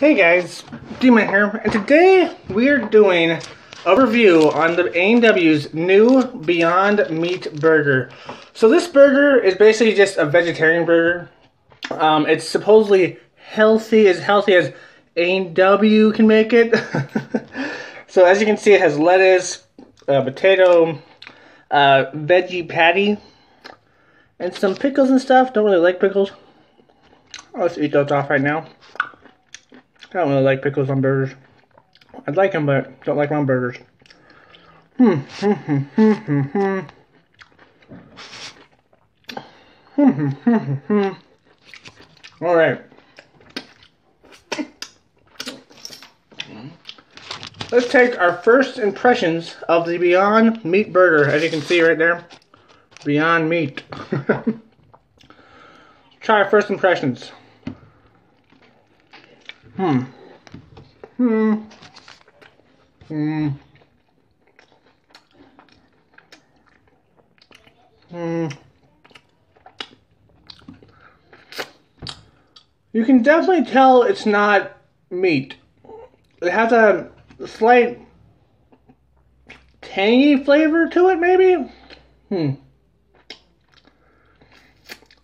Hey guys, Demon here, and today we're doing a review on the A&W's new Beyond Meat burger. So this burger is basically just a vegetarian burger. It's supposedly healthy as A&W can make it. So as you can see, it has lettuce, potato, veggie patty, and some pickles and stuff. Don't really like pickles. I'll just eat those off right now. I don't really like pickles on burgers. I'd like them, but don't like them on burgers. All right. Let's take our first impressions of the Beyond Meat burger. As you can see right there, Beyond Meat. Try our first impressions. You can definitely tell it's not meat. It has a slight tangy flavor to it, maybe? A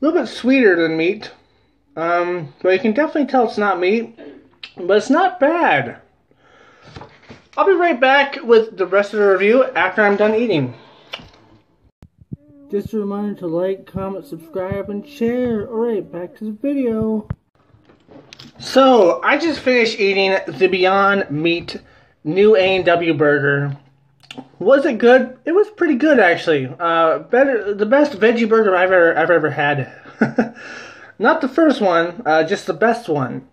little bit sweeter than meat. But you can definitely tell it's not meat. But it's not bad. I'll be right back with the rest of the review after I'm done eating. Just a reminder to like, comment, subscribe, and share. Alright, back to the video. So, I just finished eating the Beyond Meat new A&W burger. Was it good? It was pretty good, actually. The best veggie burger I've ever had. Not the first one, just the best one.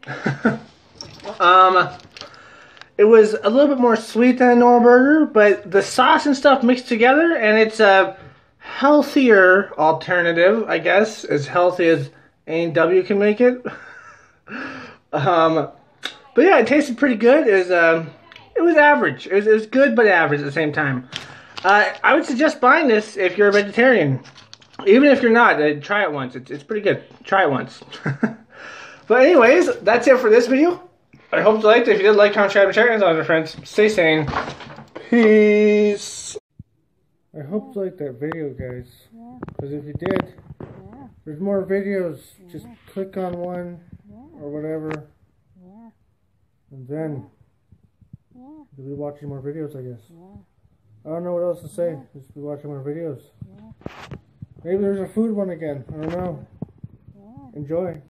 It was a little bit more sweet than a normal burger, but the sauce and stuff mixed together, and it's a healthier alternative, I guess, as healthy as A&W can make it. But yeah, it tasted pretty good. It was average. It was good but average at the same time. I would suggest buying this if you're a vegetarian. Even if you're not, try it once. It's pretty good. Try it once. But anyways, that's it for this video. I hope you liked it. If you did, like, comment, subscribe, and share it with your friends. Stay sane. Peace. I hope you liked that video, guys. Yeah. Because if you did, yeah. There's more videos. Yeah. Just click on one, yeah. Or whatever. Yeah. And then, yeah. You'll be watching more videos, I guess. Yeah. I don't know what else to say. Yeah. Just be watching more videos. Yeah. Maybe there's a food one again. I don't know. Yeah. Enjoy.